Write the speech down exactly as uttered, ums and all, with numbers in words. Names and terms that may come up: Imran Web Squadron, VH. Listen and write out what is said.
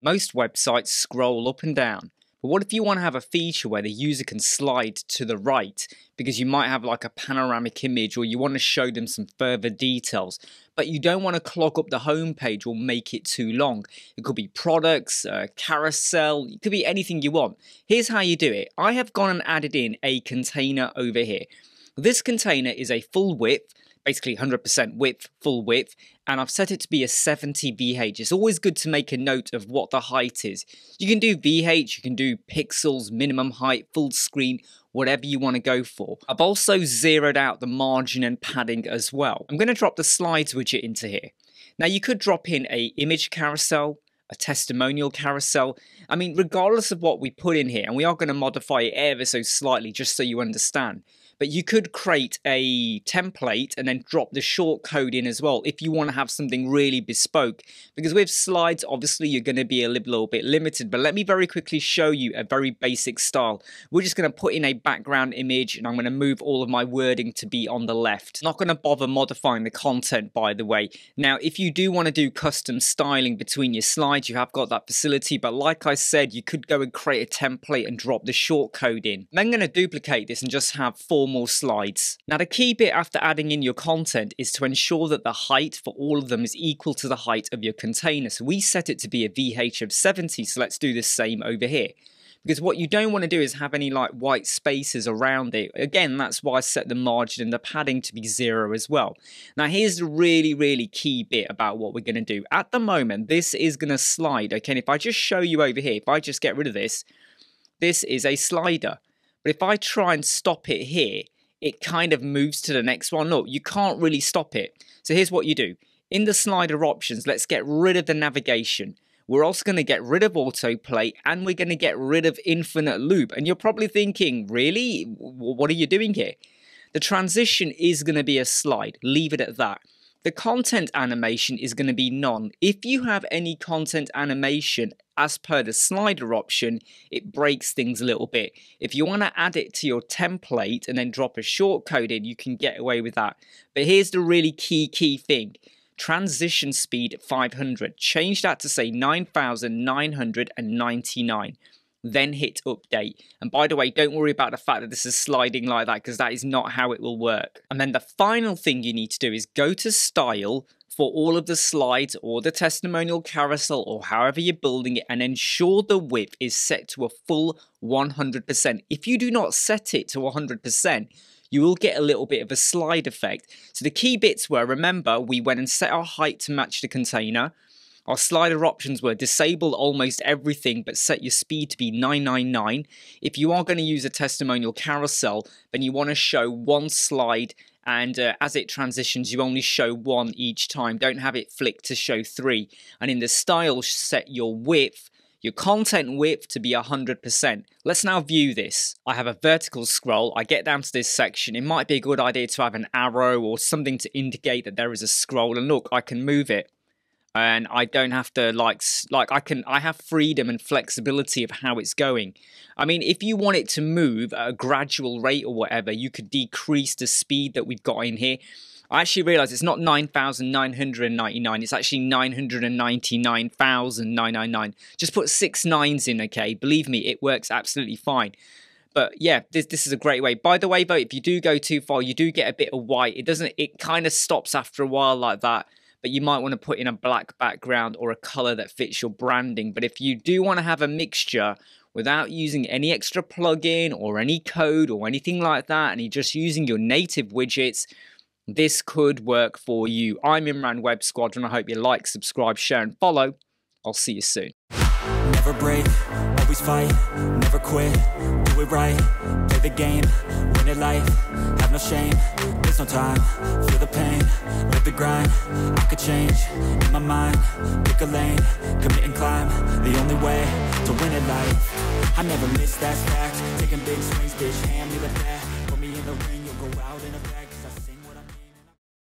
Most websites scroll up and down, but what if you want to have a feature where the user can slide to the right because you might have like a panoramic image or you want to show them some further details, but you don't want to clog up the home page or make it too long. It could be products, uh, carousel, it could be anything you want. Here's how you do it. I have gone and added in a container over here. This container is a full width, basically one hundred percent width, full width, and I've set it to be a seventy V H. It's always good to make a note of what the height is. You can do V H, you can do pixels, minimum height, full screen, whatever you want to go for. I've also zeroed out the margin and padding as well. I'm going to drop the slides widget into here. Now you could drop in a image carousel, a testimonial carousel. I mean, regardless of what we put in here, and we are going to modify it ever so slightly just so you understand, but you could create a template and then drop the short code in as well if you want to have something really bespoke, because with slides obviously you're going to be a little bit limited. But let me very quickly show you a very basic style. We're just going to put in a background image and I'm going to move all of my wording to be on the left. Not going to bother modifying the content, by the way. Now if you do want to do custom styling between your slides, you have got that facility, but like I said, you could go and create a template and drop the short code in. I'm going to duplicate this and just have four more slides. Now the key bit after adding in your content is to ensure that the height for all of them is equal to the height of your container. So we set it to be a V H of seventy, so let's do the same over here. Because what you don't want to do is have any like white spaces around it. Again, that's why I set the margin and the padding to be zero as well. Now here's the really, really key bit about what we're going to do. At the moment, this is going to slide. Okay, and if I just show you over here, if I just get rid of this, this is a slider. But if I try and stop it here, it kind of moves to the next one. Look, you can't really stop it. So here's what you do. In the slider options, let's get rid of the navigation. We're also going to get rid of autoplay and we're going to get rid of infinite loop. And you're probably thinking, really? What are you doing here? The transition is going to be a slide. Leave it at that. The content animation is going to be none. If you have any content animation as per the slider option, it breaks things a little bit. If you want to add it to your template and then drop a short code in, you can get away with that. But here's the really key, key thing. Transition speed five hundred. Change that to say nine thousand nine hundred ninety-nine. Then hit update. And by the way, don't worry about the fact that this is sliding like that, because that is not how it will work. And then the final thing you need to do is go to style for all of the slides or the testimonial carousel or however you're building it, and ensure the width is set to a full one hundred percent. If you do not set it to one hundred percent, you will get a little bit of a slide effect. So the key bits were, remember, we went and set our height to match the container. Our slider options were disable almost everything but set your speed to be nine nine nine. If you are going to use a testimonial carousel, then you want to show one slide, and uh, as it transitions you only show one each time. Don't have it flick to show three. And in the style, set your width, your content width, to be one hundred percent. Let's now view this. I have a vertical scroll. I get down to this section. It might be a good idea to have an arrow or something to indicate that there is a scroll, and look, I can move it. And I don't have to like, like I can, I have freedom and flexibility of how it's going. I mean, if you want it to move at a gradual rate or whatever, you could decrease the speed that we've got in here. I actually realized it's not nine thousand nine hundred ninety-nine, it's actually nine hundred ninety-nine thousand nine hundred ninety-nine. Just put six nines in, okay? Believe me, it works absolutely fine. But yeah, this, this is a great way. By the way, though, if you do go too far, you do get a bit of white. It doesn't, it kind of stops after a while like that. But you might want to put in a black background or a color that fits your branding. But if you do want to have a mixture without using any extra plugin or any code or anything like that, and you're just using your native widgets, this could work for you. I'm Imran Web Squadron. I hope you like, subscribe, share, and follow. I'll see you soon. Never break, always fight, never quit, do it right, play the game, win it life, have no shame, there's no time, feel the pain, live the grind, I could change, in my mind, pick a lane, commit and climb, the only way to win it life, I never miss that fact, taking big swings, bitch, hand me the bat, put me in the ring.